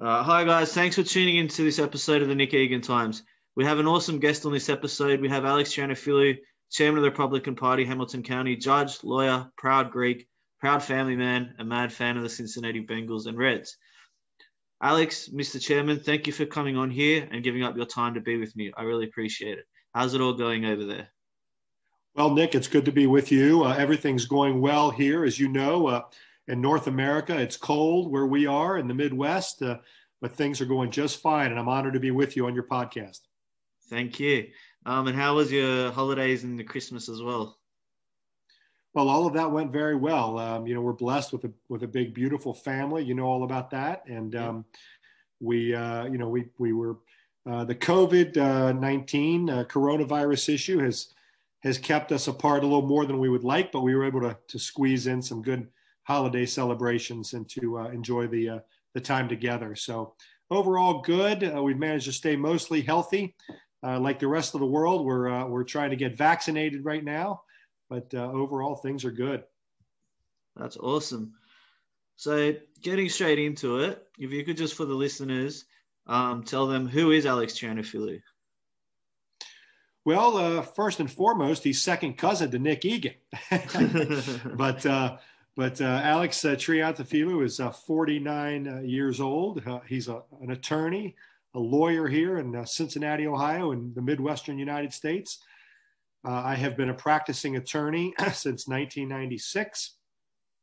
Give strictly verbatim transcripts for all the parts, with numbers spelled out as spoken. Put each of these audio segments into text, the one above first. Uh, hi, guys. Thanks for tuning in to this episode of the Nick Egan Times. We have an awesome guest on this episode. We have Alex Triantafilou, chairman of the Republican Party, Hamilton County, judge, lawyer, proud Greek, proud family man, a mad fan of the Cincinnati Bengals and Reds. Alex, Mister Chairman, thank you for coming on here and giving up your time to be with me. I really appreciate it. How's it all going over there? Well, Nick, it's good to be with you. Uh, everything's going well here, as you know. Uh, in North America, it's cold where we are in the Midwest, uh, but things are going just fine, and I'm honored to be with you on your podcast. Thank you. Um, and how was your holidays and the Christmas as well? Well, all of that went very well. Um, you know, we're blessed with a with a big, beautiful family. You know all about that, and um, we, uh, you know, we we were uh, the COVID nineteen uh, coronavirus issue has has kept us apart a little more than we would like, but we were able to to squeeze in some good holiday celebrations and to uh, enjoy the uh, the time together. So overall, good. Uh, we've managed to stay mostly healthy. Uh, like the rest of the world, we're uh, we're trying to get vaccinated right now, but uh, overall things are good. That's awesome. So getting straight into it, if you could just for the listeners, um, tell them who is Alex Triantafilou? Well, uh, first and foremost, he's second cousin to Nick Egan, but uh, but uh, Alex uh, Triantafilou is uh, forty-nine uh, years old. Uh, he's a, an attorney, a lawyer here in uh, Cincinnati, Ohio, in the Midwestern United States. Uh, I have been a practicing attorney since nineteen ninety-six.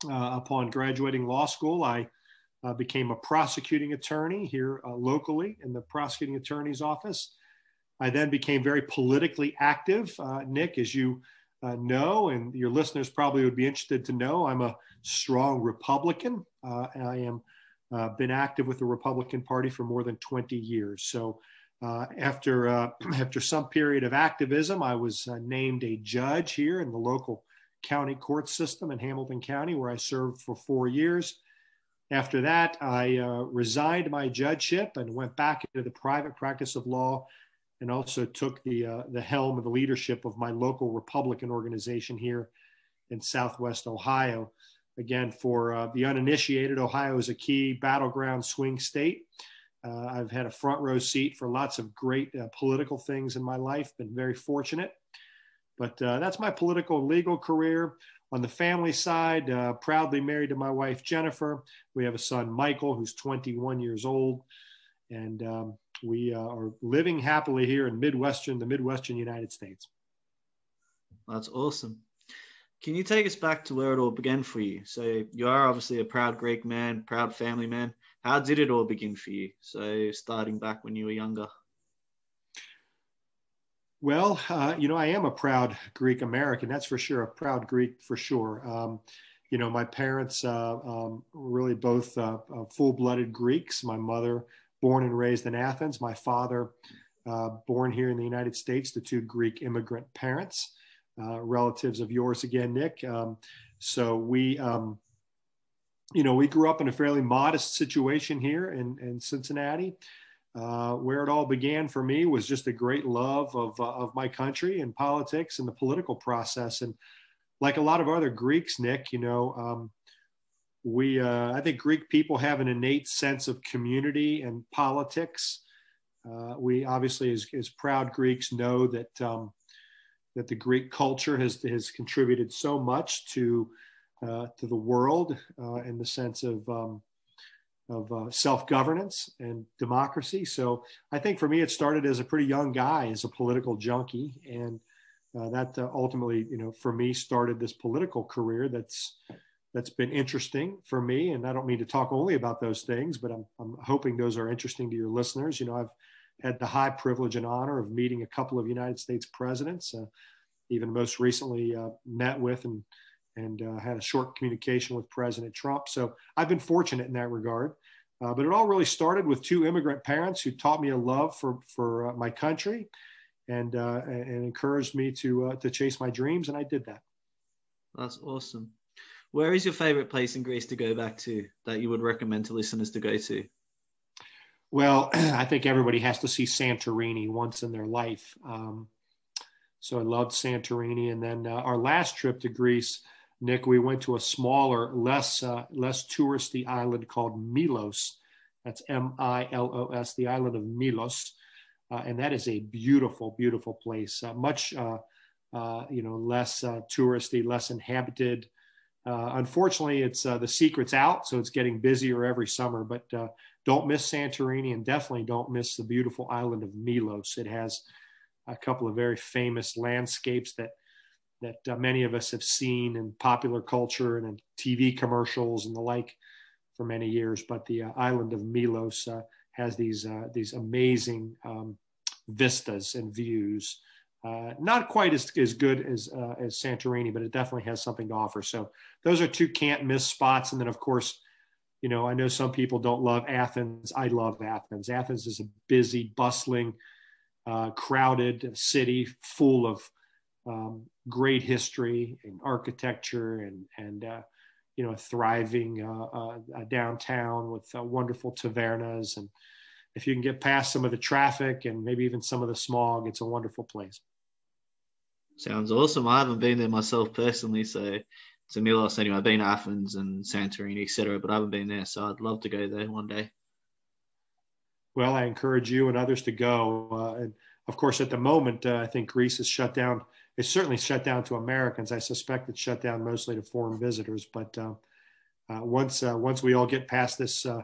Uh, upon graduating law school, I uh, became a prosecuting attorney here uh, locally in the prosecuting attorney's office. I then became very politically active. Uh, Nick, as you uh, know, and your listeners probably would be interested to know, I'm a strong Republican. Uh, I am Uh, been active with the Republican Party for more than twenty years. So uh, after uh, after some period of activism, I was uh, named a judge here in the local county court system in Hamilton County, where I served for four years. After that, I uh, resigned my judgeship and went back into the private practice of law, and also took the uh, the helm of the leadership of my local Republican organization here in Southwest Ohio. Again, for uh, the uninitiated, Ohio is a key battleground swing state. Uh, I've had a front row seat for lots of great uh, political things in my life, been very fortunate. But uh, that's my political and legal career. On the family side, uh, proudly married to my wife, Jennifer. We have a son, Michael, who's twenty-one years old. And um, we uh, are living happily here in Midwestern, the Midwestern United States. That's awesome. Can you take us back to where it all began for you? So you are obviously a proud Greek man, proud family man. How did it all begin for you? So starting back when you were younger. Well, uh, you know, I am a proud Greek American. That's for sure. A proud Greek for sure. Um, you know, my parents uh, um, really both uh, uh, full-blooded Greeks. My mother born and raised in Athens. My father uh, born here in the United States to two Greek immigrant parents. Uh, relatives of yours again, Nick. Um, so we, um, you know, we grew up in a fairly modest situation here in, in Cincinnati. Uh, where it all began for me was just a great love of, uh, of my country and politics and the political process. And like a lot of other Greeks, Nick, you know, um, we, uh, I think Greek people have an innate sense of community and politics. Uh, we obviously, as, as proud Greeks, know that, um, that the Greek culture has, has contributed so much to, uh, to the world uh, in the sense of, um, of uh, self-governance and democracy. So I think for me, it started as a pretty young guy, as a political junkie. And uh, that uh, ultimately, you know, for me, started this political career that's, that's been interesting for me. And I don't mean to talk only about those things, but I'm, I'm hoping those are interesting to your listeners. You know, I've had the high privilege and honor of meeting a couple of United States presidents, uh, even most recently uh, met with and, and uh, had a short communication with President Trump. So I've been fortunate in that regard. Uh, but it all really started with two immigrant parents who taught me a love for, for uh, my country and, uh, and encouraged me to, uh, to chase my dreams. And I did that. That's awesome. Where is your favorite place in Greece to go back to that you would recommend to listeners to go to? Well, I think everybody has to see Santorini once in their life. Um, so I loved Santorini. And then uh, our last trip to Greece, Nick, we went to a smaller, less uh, less touristy island called Milos That's M I L O S, the island of Milos. Uh, and that is a beautiful, beautiful place, uh, much, uh, uh, you know, less uh, touristy, less inhabited. Uh, unfortunately, it's uh, the secret's out, so it's getting busier every summer. But uh, don't miss Santorini, and definitely don't miss the beautiful island of Milos. It has a couple of very famous landscapes that that uh, many of us have seen in popular culture and in T V commercials and the like for many years. But the uh, island of Milos uh, has these uh, these amazing um, vistas and views. Uh, not quite as, as good as, uh, as Santorini, but it definitely has something to offer. So those are two can't miss spots. And then, of course, you know, I know some people don't love Athens. I love Athens. Athens is a busy, bustling, uh, crowded city full of um, great history and architecture and, and uh, you know, a thriving uh, uh, downtown with uh, wonderful tavernas. And if you can get past some of the traffic and maybe even some of the smog, it's a wonderful place. Sounds awesome. I haven't been there myself personally, so to Milos anyway. I've been to Athens and Santorini, et cetera, but I haven't been there, so I'd love to go there one day. Well, I encourage you and others to go. Uh, and of course, at the moment, uh, I think Greece is shut down. It's certainly shut down to Americans. I suspect it's shut down mostly to foreign visitors. But uh, uh, once uh, once we all get past this uh,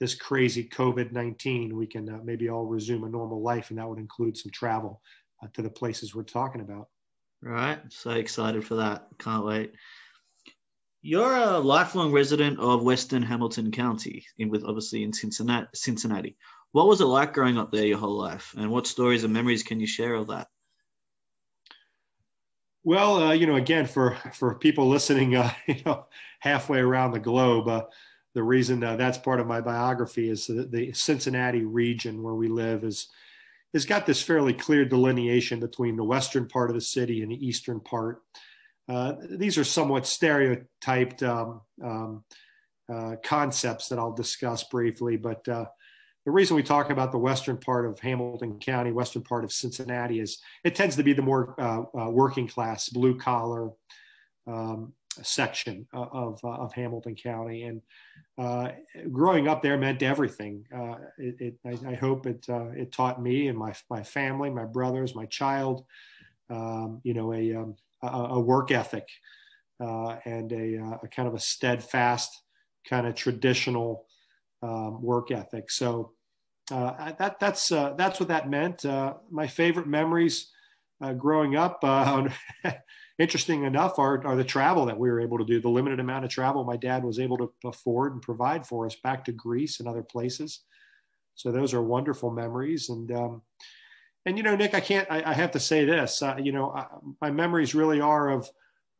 this crazy COVID nineteen, we can uh, maybe all resume a normal life, and that would include some travel uh, to the places we're talking about. Right, so excited for that. Can't wait. You're a lifelong resident of Western Hamilton County, in, with obviously in Cincinnati, Cincinnati. What was it like growing up there your whole life? And what stories and memories can you share of that? Well, uh, you know, again, for, for people listening, uh, you know, halfway around the globe, uh, the reason uh, that's part of my biography is that the Cincinnati region where we live is has got this fairly clear delineation between the western part of the city and the eastern part. Uh, these are somewhat stereotyped um, um, uh, concepts that I'll discuss briefly, but uh, the reason we talk about the western part of Hamilton County, western part of Cincinnati, is it tends to be the more uh, uh, working class, blue collar um, section of, uh, of Hamilton County. And uh, growing up there meant everything. Uh, it, it, I, I hope it, uh, it taught me and my, my family, my brothers, my child, um, you know, a um, a work ethic uh, and a, a kind of a steadfast kind of traditional um, work ethic. So uh, that that's uh, that's what that meant. Uh, my favorite memories uh, growing up, uh, interesting enough, are, are the travel that we were able to do, the limited amount of travel my dad was able to afford and provide for us back to Greece and other places. So those are wonderful memories. And um, And, you know, Nick, I can't, I, I have to say this, uh, you know, I, my memories really are of,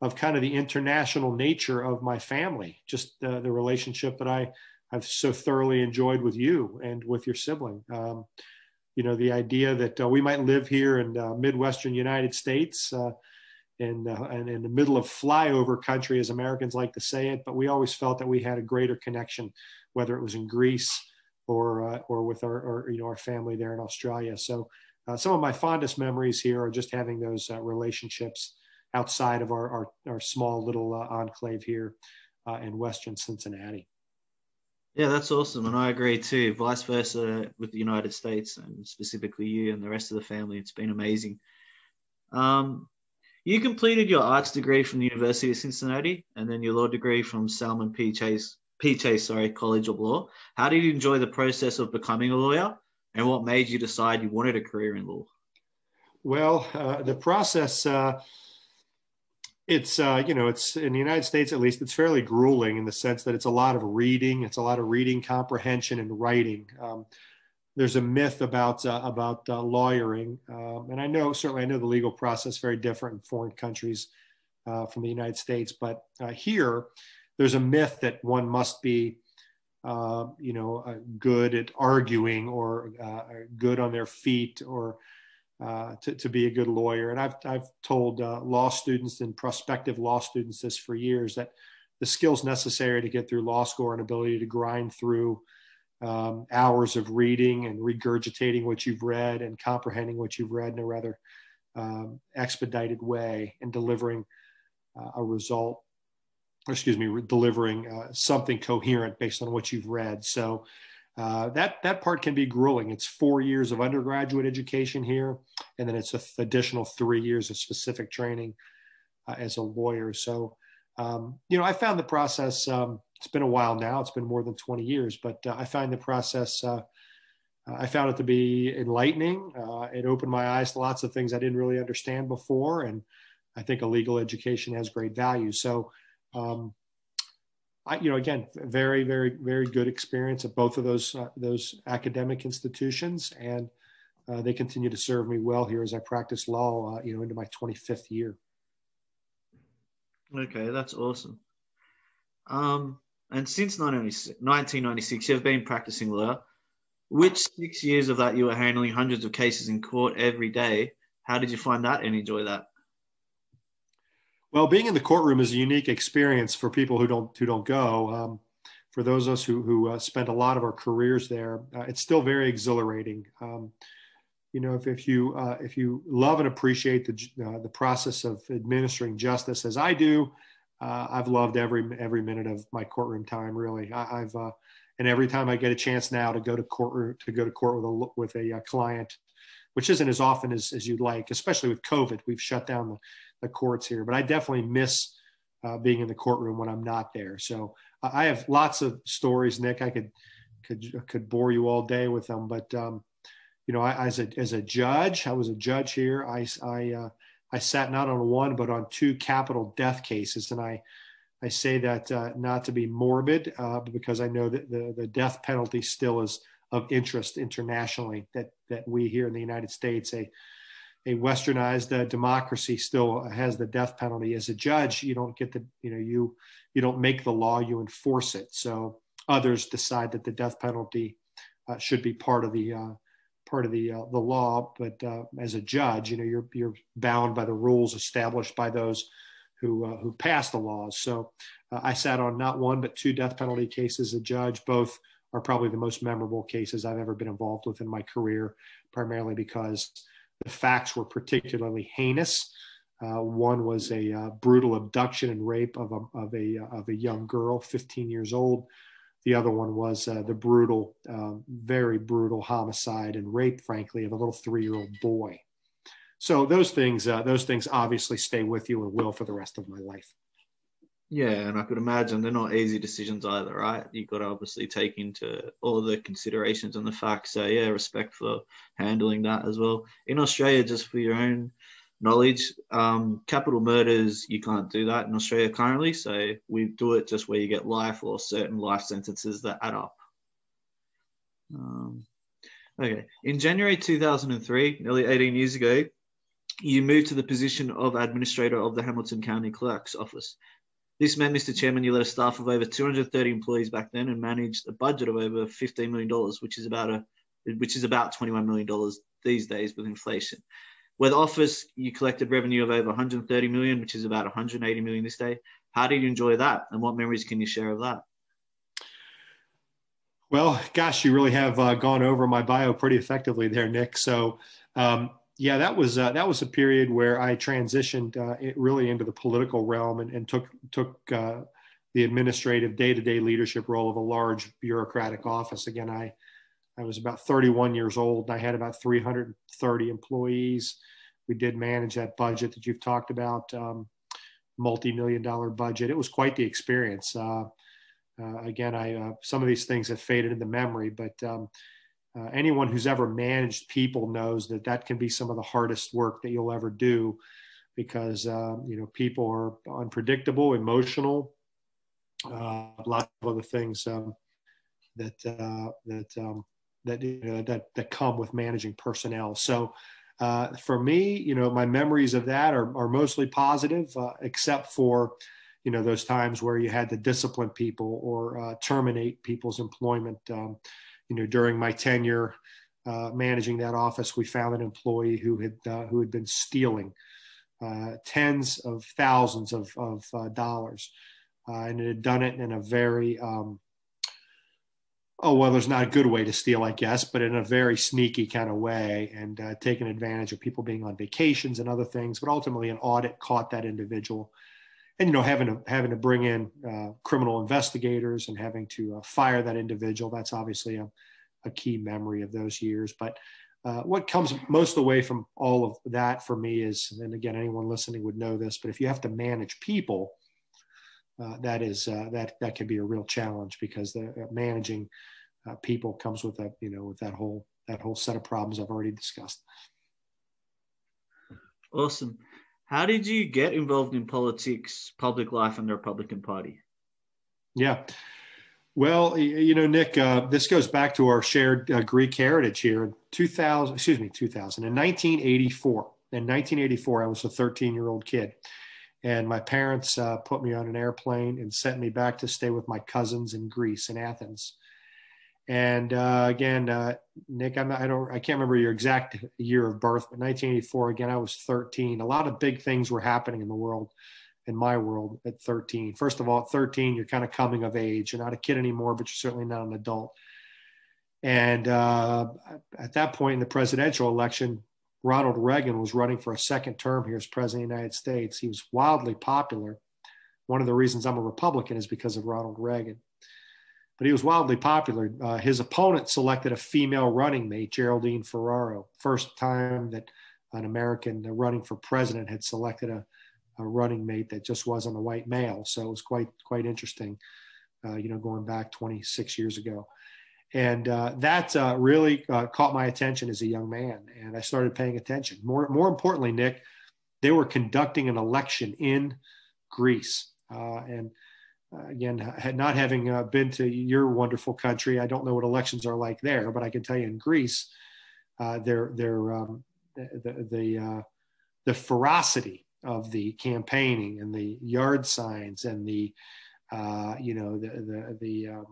of kind of the international nature of my family, just uh, the relationship that I have so thoroughly enjoyed with you and with your sibling. Um, you know, the idea that uh, we might live here in uh, Midwestern United States uh, and, uh, and in the middle of flyover country, as Americans like to say it, but we always felt that we had a greater connection, whether it was in Greece or, uh, or with our, or, you know, our family there in Australia. So Uh, some of my fondest memories here are just having those uh, relationships outside of our, our, our small little uh, enclave here uh, in Western Cincinnati. Yeah, that's awesome. And I agree too, vice versa with the United States and specifically you and the rest of the family. It's been amazing. Um, you completed your arts degree from the University of Cincinnati and then your law degree from Salmon P. Chase, P. Chase, sorry, College of Law. How did you enjoy the process of becoming a lawyer? And what made you decide you wanted a career in law? Well, uh, the process, uh, it's, uh, you know, it's in the United States, at least, it's fairly grueling in the sense that it's a lot of reading. It's a lot of reading, comprehension, and writing. Um, there's a myth about, uh, about uh, lawyering. Um, and I know, certainly, I know the legal process very different in foreign countries uh, from the United States. But uh, here, there's a myth that one must be Uh, you know, uh, good at arguing or uh, good on their feet or uh, to, to be a good lawyer. And I've, I've told uh, law students and prospective law students this for years, that the skills necessary to get through law school and ability to grind through um, hours of reading and regurgitating what you've read and comprehending what you've read in a rather um, expedited way and delivering uh, a result. Or excuse me, delivering uh, something coherent based on what you've read. So Uh, that, that part can be grueling. It's four years of undergraduate education here, and then it's an additional three years of specific training uh, as a lawyer. So, um, you know, I found the process, um, it's been a while now, it's been more than twenty years, but uh, I find the process, uh, I found it to be enlightening. Uh, it opened my eyes to lots of things I didn't really understand before. And I think a legal education has great value. So, um, I, you know, again, very, very, very good experience at both of those uh, those academic institutions, and uh, they continue to serve me well here as I practice law, uh, you know, into my twenty-fifth year. Okay, that's awesome. Um, and since nineteen ninety-six, you've been practicing law. Which six years of that you were handling hundreds of cases in court every day? How did you find that and enjoy that? Well, being in the courtroom is a unique experience for people who don't who don't go. Um, for those of us who who uh, spent a lot of our careers there, uh, it's still very exhilarating. Um, you know, if if you uh, if you love and appreciate the uh, the process of administering justice as I do, uh, I've loved every every minute of my courtroom time. Really, I, I've uh, and every time I get a chance now to go to court to go to court with a with a uh, client, which isn't as often as, as you'd like, especially with COVID. We've shut down the, the courts here, but I definitely miss uh, being in the courtroom when I'm not there. So uh, I have lots of stories, Nick. I could could could bore you all day with them, but um, you know, I, as a as a judge, I was a judge here. I I uh, I sat not on one but on two capital death cases, and I I say that uh, not to be morbid, uh, but because I know that the the death penalty still is of interest internationally, that that we here in the United States, a a westernized uh, democracy, still has the death penalty. As a judge, you don't get the, you know, you you don't make the law, you enforce it. So others decide that the death penalty uh, should be part of the uh, part of the uh, the law, but uh, as a judge, you know, you're you're bound by the rules established by those who uh, who pass the laws. So uh, I sat on not one but two death penalty cases as a judge. Both are probably the most memorable cases I've ever been involved with in my career, primarily because the facts were particularly heinous. Uh, one was a uh, brutal abduction and rape of a, of a, of a young girl, fifteen years old. The other one was uh, the brutal, uh, very brutal homicide and rape, frankly, of a little three-year-old boy. So those things, uh, those things obviously stay with you and will for the rest of my life. Yeah, and I could imagine they're not easy decisions either, right? You've got to obviously take into all the considerations and the facts. So, yeah, respect for handling that as well. In Australia, just for your own knowledge, um, capital murders, you can't do that in Australia currently. So we do it just where you get life or certain life sentences that add up. Um, okay. In January two thousand three, nearly eighteen years ago, you moved to the position of administrator of the Hamilton County Clerk's Office. This meant, Mister Chairman, you led a staff of over two hundred thirty employees back then and managed a budget of over fifteen million dollars, which is about a, which is about twenty-one million dollars these days with inflation. With office, you collected revenue of over one hundred thirty million dollars, which is about one hundred eighty million dollars this day. How did you enjoy that, and what memories can you share of that? Well, gosh, you really have uh, gone over my bio pretty effectively there, Nick. So, um, yeah, that was uh, that was a period where I transitioned uh, it really into the political realm and, and took took uh, the administrative day-to-day leadership role of a large bureaucratic office. Again, I I was about thirty-one years old, and I had about three hundred thirty employees. We did manage that budget that you've talked about, um, multi-million dollar budget. It was quite the experience. Uh, uh, again, I uh, some of these things have faded into memory, but. Um, Uh, anyone who's ever managed people knows that that can be some of the hardest work that you'll ever do, because uh, you know, people are unpredictable, emotional, uh, lots of other things um, that uh, that um, that, you know, that that come with managing personnel. So uh, for me, you know, my memories of that are are mostly positive, uh, except for you know those times where you had to discipline people or uh, terminate people's employment. Um, You know, during my tenure uh, managing that office, we found an employee who had uh, who had been stealing uh, tens of thousands of, of uh, dollars, uh, and it had done it in a very um, oh well, there's not a good way to steal, I guess, but in a very sneaky kind of way, and uh, taking advantage of people being on vacations and other things. But ultimately, an audit caught that individual, and, you know, having to having to bring in uh, criminal investigators and having to uh, fire that individual, that's obviously a, a key memory of those years. But uh, what comes most of the way from all of that for me is, and again, anyone listening would know this, but if you have to manage people, uh, that is uh, that that can be a real challenge, because the uh, managing uh, people comes with that, you know, with that whole that whole set of problems I've already discussed. Awesome. How did you get involved in politics, public life, and the Republican Party? Yeah. Well, you know, Nick, uh, this goes back to our shared uh, Greek heritage here. In two thousand, excuse me, two thousand, in nineteen eighty-four. In nineteen eighty-four, I was a thirteen-year-old kid, and my parents uh, put me on an airplane and sent me back to stay with my cousins in Greece, in Athens. And uh, again, uh, Nick, I'm, I don't, I can't remember your exact year of birth, but nineteen eighty-four, again, I was thirteen. A lot of big things were happening in the world, in my world at thirteen. First of all, at thirteen, you're kind of coming of age. You're not a kid anymore, but you're certainly not an adult. And uh, at that point in the presidential election, Ronald Reagan was running for a second term here as president of the United States. He was wildly popular. One of the reasons I'm a Republican is because of Ronald Reagan. But he was wildly popular. Uh, his opponent selected a female running mate, Geraldine Ferraro. First time that an American running for president had selected a, a running mate that just wasn't a white male. So it was quite, quite interesting, uh, you know, going back twenty-six years ago. And uh, that uh, really uh, caught my attention as a young man. And I started paying attention. More, more importantly, Nick, they were conducting an election in Greece. Uh, and Uh, again, had not having uh, been to your wonderful country, I don't know what elections are like there, but I can tell you in Greece, uh, they're, they're, um, the the, uh, the ferocity of the campaigning and the yard signs and the uh, you know the the the, um,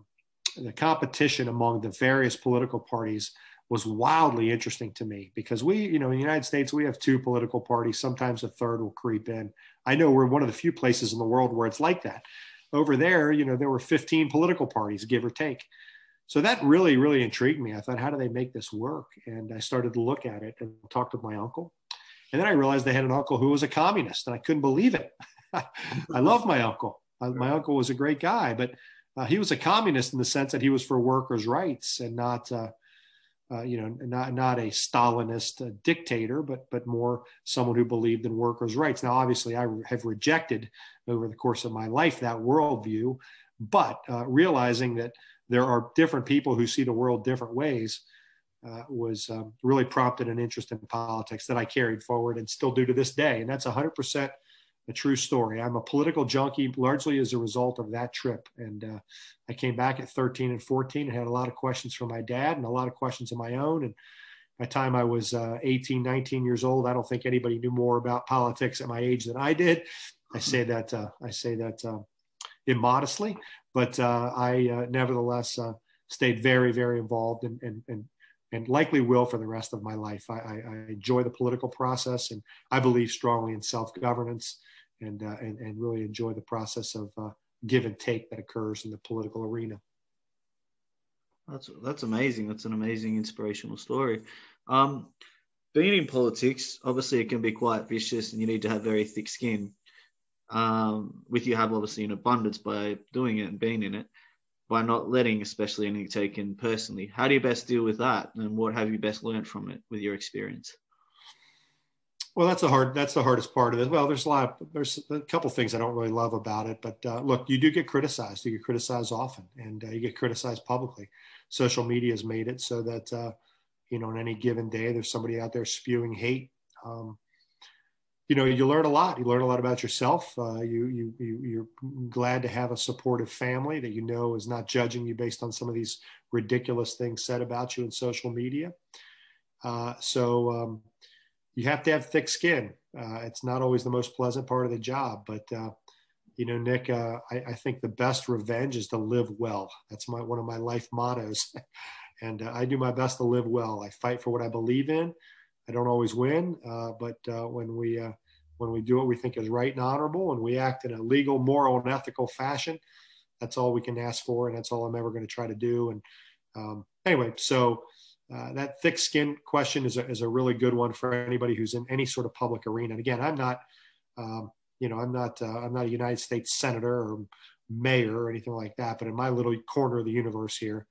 the competition among the various political parties was wildly interesting to me, because we, you know, in the United States, we have two political parties. Sometimes a third will creep in. I know we're one of the few places in the world where it's like that. Over there, you know, there were fifteen political parties, give or take. So that really, really intrigued me. I thought, how do they make this work? And I started to look at it and talked with my uncle. And then I realized they had an uncle who was a communist, and I couldn't believe it. I love my uncle. I, my uncle was a great guy, but uh, he was a communist in the sense that he was for workers' rights and not, uh, uh, you know, not, not a Stalinist uh, dictator, but, but more someone who believed in workers' rights. Now, obviously, I have rejected over the course of my life that worldview, but uh, realizing that there are different people who see the world different ways uh, was um, really prompted an interest in politics that I carried forward and still do to this day. And that's one hundred percent a true story. I'm a political junkie largely as a result of that trip. And uh, I came back at thirteen and fourteen and had a lot of questions from my dad and a lot of questions of my own. And by the time I was uh, eighteen, nineteen years old, I don't think anybody knew more about politics at my age than I did. I say that uh, I say that uh, immodestly, but uh, I uh, nevertheless uh, stayed very, very involved and, and and and likely will for the rest of my life. I, I, I enjoy the political process, and I believe strongly in self-governance, and uh, and and really enjoy the process of uh, give and take that occurs in the political arena. That's that's amazing. That's an amazing inspirational story. Um, being in politics, obviously, it can be quite vicious, and you need to have very thick skin. Um, with you have obviously an abundance by doing it and being in it, by not letting especially anything taken personally. How do you best deal with that, and what have you best learned from it with your experience? Well, that's the hard that's the hardest part of it. Well, there's a lot of, there's a couple of things I don't really love about it, but uh, look, you do get criticized. You get criticized often, and uh, you get criticized publicly. Social media has made it so that uh, you know, on any given day, there's somebody out there spewing hate. Um, You know, you learn a lot. You learn a lot about yourself. Uh, you, you, you, you're glad to have a supportive family that you know is not judging you based on some of these ridiculous things said about you in social media. Uh, so um, you have to have thick skin. Uh, it's not always the most pleasant part of the job. But, uh, you know, Nick, uh, I, I think the best revenge is to live well. That's my one of my life mottos. And uh, I do my best to live well. I fight for what I believe in. I don't always win, uh, but uh, when we uh, when we do what we think is right and honorable, and we act in a legal, moral, and ethical fashion, that's all we can ask for, and that's all I'm ever going to try to do. And um, anyway, so uh, that thick skin question is a, is a really good one for anybody who's in any sort of public arena. And again, I'm not, um, you know, I'm not uh, I'm not a United States senator or mayor or anything like that. But in my little corner of the universe here,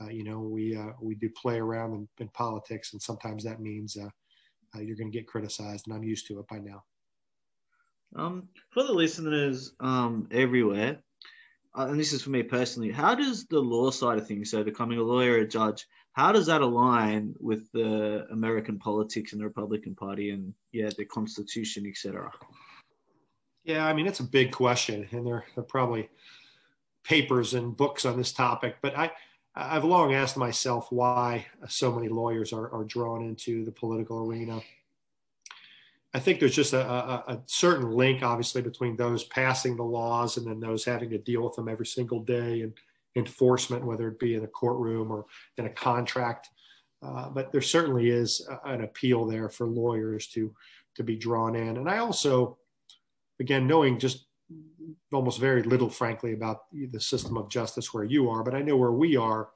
uh, you know, we uh, we do play around in, in politics, and sometimes that means uh, uh, you're going to get criticized, and I'm used to it by now. Um, for the listeners um, everywhere, uh, and this is for me personally, how does the law side of things, so becoming a lawyer, a judge, how does that align with the American politics and the Republican Party and, yeah, the Constitution, et cetera? Yeah, I mean, it's a big question, and there are probably papers and books on this topic, but I, I've long asked myself why so many lawyers are, are drawn into the political arena. I think there's just a, a, a certain link, obviously, between those passing the laws and then those having to deal with them every single day and enforcement, whether it be in a courtroom or in a contract. Uh, but there certainly is a, an appeal there for lawyers to, to be drawn in. And I also, again, knowing just almost very little, frankly, about the system of justice where you are, but I know where we are,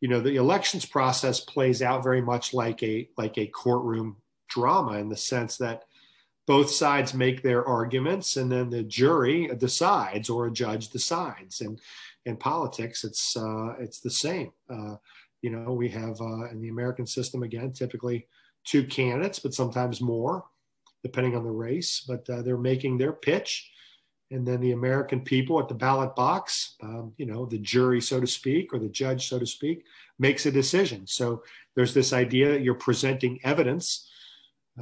you know, the elections process plays out very much like a, like a courtroom drama, in the sense that both sides make their arguments and then the jury decides or a judge decides. And in politics, it's uh, it's the same. Uh, you know, we have uh, in the American system, again, typically two candidates, but sometimes more, depending on the race. But uh, they're making their pitch. And then the American people at the ballot box, um, you know, the jury, so to speak, or the judge, so to speak, makes a decision. So there's this idea that you're presenting evidence.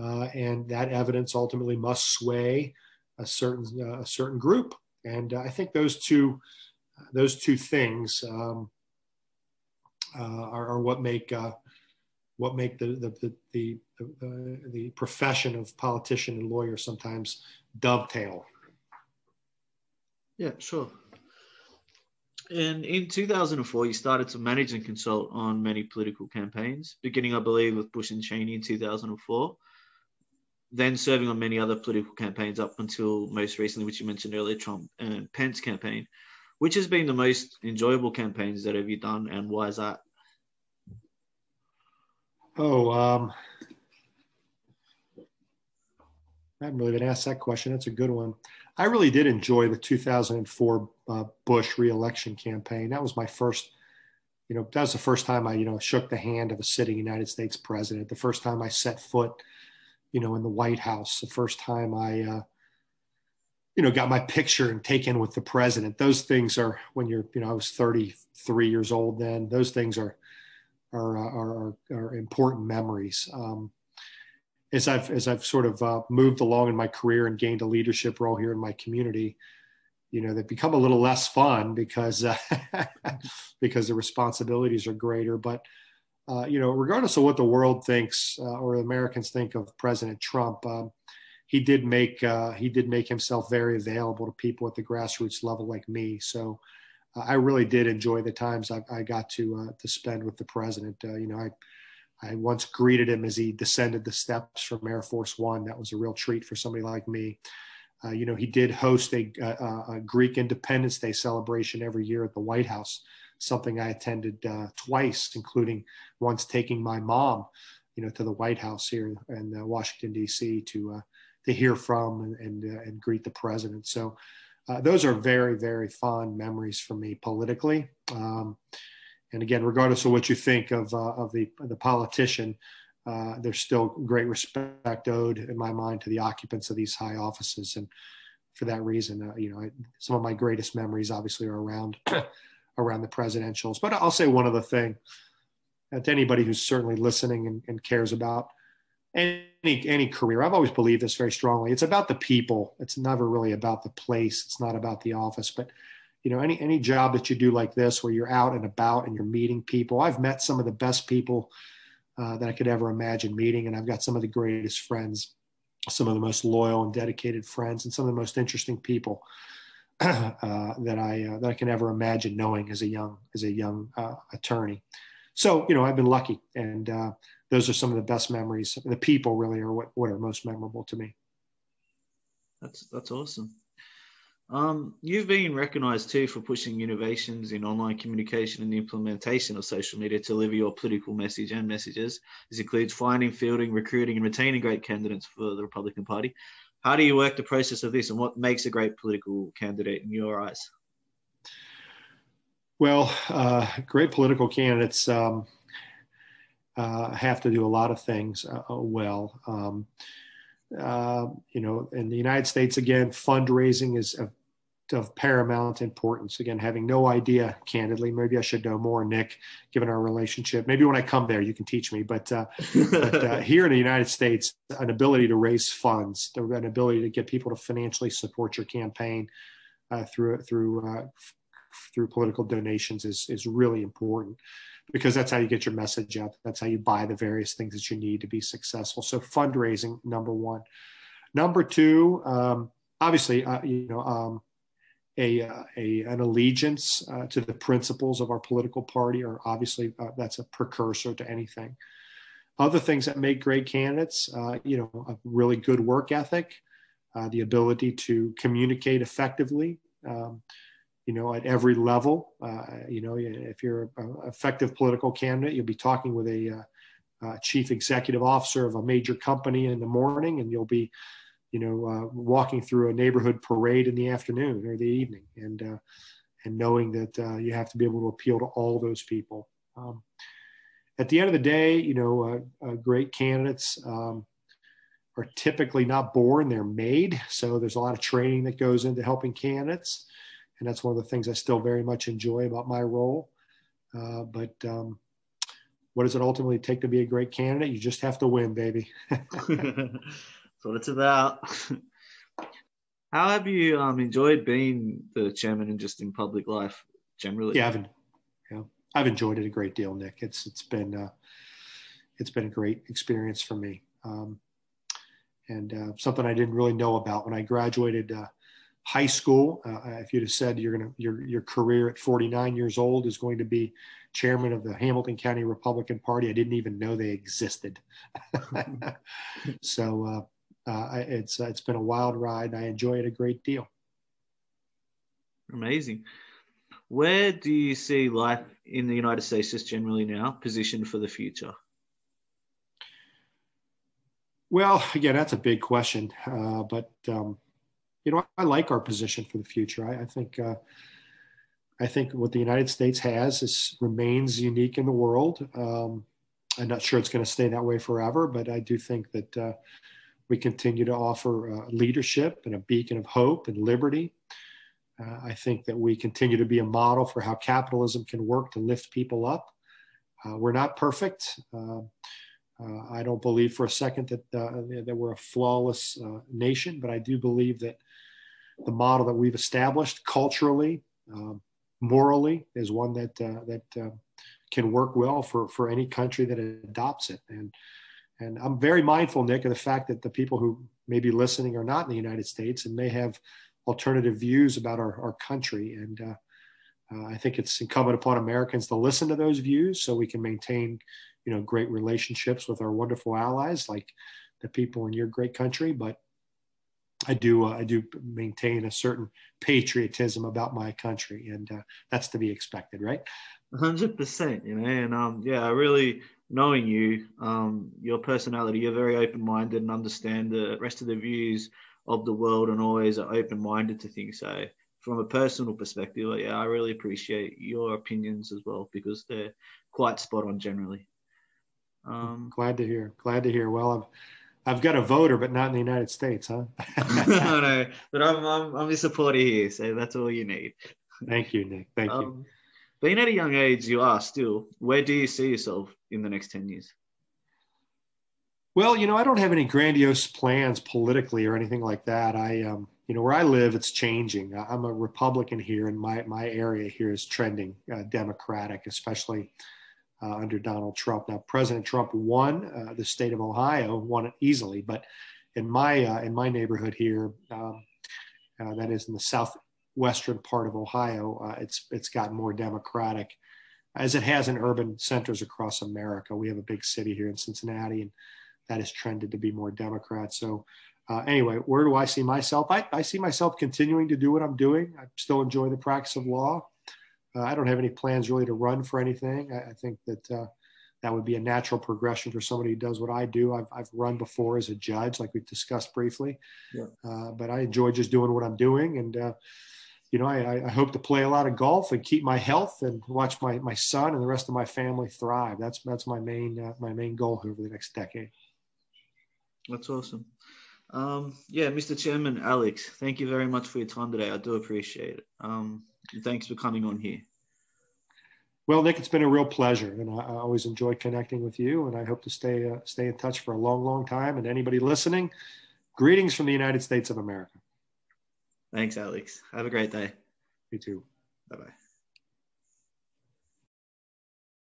Uh, and that evidence ultimately must sway a certain uh, a certain group, and uh, I think those two uh, those two things um, uh, are, are what make uh, what make the the the the, uh, the profession of politician and lawyer sometimes dovetail. Yeah, sure. And in two thousand four, you started to manage and consult on many political campaigns, beginning, I believe, with Bush and Cheney in two thousand four. Then serving on many other political campaigns up until most recently, which you mentioned earlier, Trump and Pence campaign. Which has been the most enjoyable campaigns that have you done, and why is that? Oh, um, I haven't really been asked that question. That's a good one. I really did enjoy the two thousand four uh, Bush re-election campaign. That was my first, you know, that was the first time I, you know, shook the hand of a sitting United States president, the first time I set foot, you know, in the White House, the first time I, uh, you know, got my picture and taken with the president. Those things are, when you're, you know, I was thirty-three years old then, those things are, are, are, are, are important memories. Um, as I've, as I've sort of uh, moved along in my career and gained a leadership role here in my community, you know, they've become a little less fun because, uh, because the responsibilities are greater, but Uh, you know, regardless of what the world thinks uh, or Americans think of President Trump, um, he did make uh, he did make himself very available to people at the grassroots level like me. So uh, I really did enjoy the times I, I got to uh, to spend with the president. Uh, you know, I I once greeted him as he descended the steps from Air Force One. That was a real treat for somebody like me. Uh, you know, he did host a, a, a Greek Independence Day celebration every year at the White House, something I attended uh, twice, including once taking my mom, you know, to the White House here in uh, Washington, D C to uh, to hear from and and, uh, and greet the president. So uh, those are very, very fond memories for me politically. Um, and again, regardless of what you think of uh, of the the politician, uh, there's still great respect owed in my mind to the occupants of these high offices. And for that reason, uh, you know, I, some of my greatest memories obviously are around around the presidentials. But I'll say one other thing uh, to anybody who's certainly listening and, and cares about any, any career. I've always believed this very strongly. It's about the people. It's never really about the place. It's not about the office, but you know, any, any job that you do like this, where you're out and about and you're meeting people, I've met some of the best people uh, that I could ever imagine meeting. And I've got some of the greatest friends, some of the most loyal and dedicated friends, and some of the most interesting people Uh, that I uh, that I can ever imagine knowing as a young as a young uh, attorney. So you know, I've been lucky, and uh, those are some of the best memories. The people really are what, what are most memorable to me. That's that's awesome. Um, you've been recognized too for pushing innovations in online communication and the implementation of social media to deliver your political message and messages. This includes finding, fielding, recruiting, and retaining great candidates for the Republican Party. How do you work the process of this, and what makes a great political candidate in your eyes? Well, uh, great political candidates um, uh, have to do a lot of things uh, well. Um, uh, you know, in the United States, again, fundraising is of, of paramount importance. Again, having no idea, candidly, maybe I should know more, Nick, given our relationship. Maybe when I come there, you can teach me. But, uh, but uh, here in the United States, an ability to raise funds, an ability to get people to financially support your campaign uh, through through uh, through political donations is, is really important, because that's how you get your message out. That's how you buy the various things that you need to be successful. So fundraising, number one. Number two, um, obviously, uh, you know, um, a, a, an allegiance uh, to the principles of our political party, or obviously uh, that's a precursor to anything. Other things that make great candidates, uh, you know, a really good work ethic, uh, the ability to communicate effectively, um, you know, at every level. Uh, you know, if you're an effective political candidate, you'll be talking with a uh, uh, chief executive officer of a major company in the morning, and you'll be, you know, uh, walking through a neighborhood parade in the afternoon or the evening, and uh, and knowing that uh, you have to be able to appeal to all those people. Um, at the end of the day, you know, uh, uh, great candidates um, are typically not born; they're made. So there's a lot of training that goes into helping candidates. And that's one of the things I still very much enjoy about my role. Uh, but um, what does it ultimately take to be a great candidate? You just have to win, baby. That's what it's about. How have you um, enjoyed being the chairman and just in public life generally? Yeah, I've, you know, I've enjoyed it a great deal, Nick. It's it's been uh, it's been a great experience for me, um, and uh, something I didn't really know about when I graduated. Uh, high school, uh, if you'd have said you're gonna, your your career at forty-nine years old is going to be chairman of the Hamilton County Republican Party, I didn't even know they existed. So uh, uh, it's, uh, it's been a wild ride. I enjoy it a great deal. Amazing. Where do you see life in the United States just generally now positioned for the future? Well, again, that's a big question, uh, but um, you know, I like our position for the future. I, I think uh, I think what the United States has is remains unique in the world. Um, I'm not sure it's going to stay that way forever, but I do think that uh, we continue to offer uh, leadership and a beacon of hope and liberty. Uh, I think that we continue to be a model for how capitalism can work to lift people up. Uh, we're not perfect. Uh, Uh, I don't believe for a second that, uh, that we're a flawless uh, nation, but I do believe that the model that we've established culturally, um, morally, is one that, uh, that uh, can work well for, for any country that adopts it. And, and I'm very mindful, Nick, of the fact that the people who may be listening are not in the United States and may have alternative views about our, our country. And uh, uh, I think it's incumbent upon Americans to listen to those views so we can maintain, you know, great relationships with our wonderful allies, like the people in your great country. But I do, uh, I do maintain a certain patriotism about my country, and uh, that's to be expected, right? one hundred percent, you know, and um, yeah, really knowing you, um, your personality, you're very open-minded and understand the rest of the views of the world, and always are open-minded to things. So from a personal perspective, yeah, I really appreciate your opinions as well, because they're quite spot on generally. Um, glad to hear. Glad to hear. Well, I've, I've got a voter, but not in the United States, huh? No, no, but I'm, I'm, I'm a supporter here, so that's all you need. Thank you, Nick. Thank um, you. Being at a young age, you are still. Where do you see yourself in the next ten years? Well, you know, I don't have any grandiose plans politically or anything like that. I, um, you know, where I live, it's changing. I'm a Republican here, and my my area here is trending uh, Democratic, especially. Uh, under Donald Trump. Now, President Trump won uh, the state of Ohio, won it easily. But in my uh, in my neighborhood here, um, uh, that is in the southwestern part of Ohio, uh, it's it's gotten more Democratic, as it has in urban centers across America. We have a big city here in Cincinnati, and that has trended to be more Democrat. So uh, anyway, where do I see myself? I, I see myself continuing to do what I'm doing. I still enjoy the practice of law. Uh, I don't have any plans really to run for anything. I, I think that uh, that would be a natural progression for somebody who does what I do. I've, I've run before as a judge, like we discussed briefly, yeah. uh, but I enjoy just doing what I'm doing. And, uh, you know, I, I hope to play a lot of golf and keep my health and watch my, my son and the rest of my family thrive. That's, that's my main, uh, my main goal here over the next decade. That's awesome. Um, yeah, Mister Chairman, Alex, thank you very much for your time today. I do appreciate it. Um, thanks for coming on here. Well, Nick, it's been a real pleasure, and I, I always enjoy connecting with you, and I hope to stay, uh, stay in touch for a long, long time. And anybody listening, greetings from the United States of America. Thanks, Alex. Have a great day. You too. Bye-bye.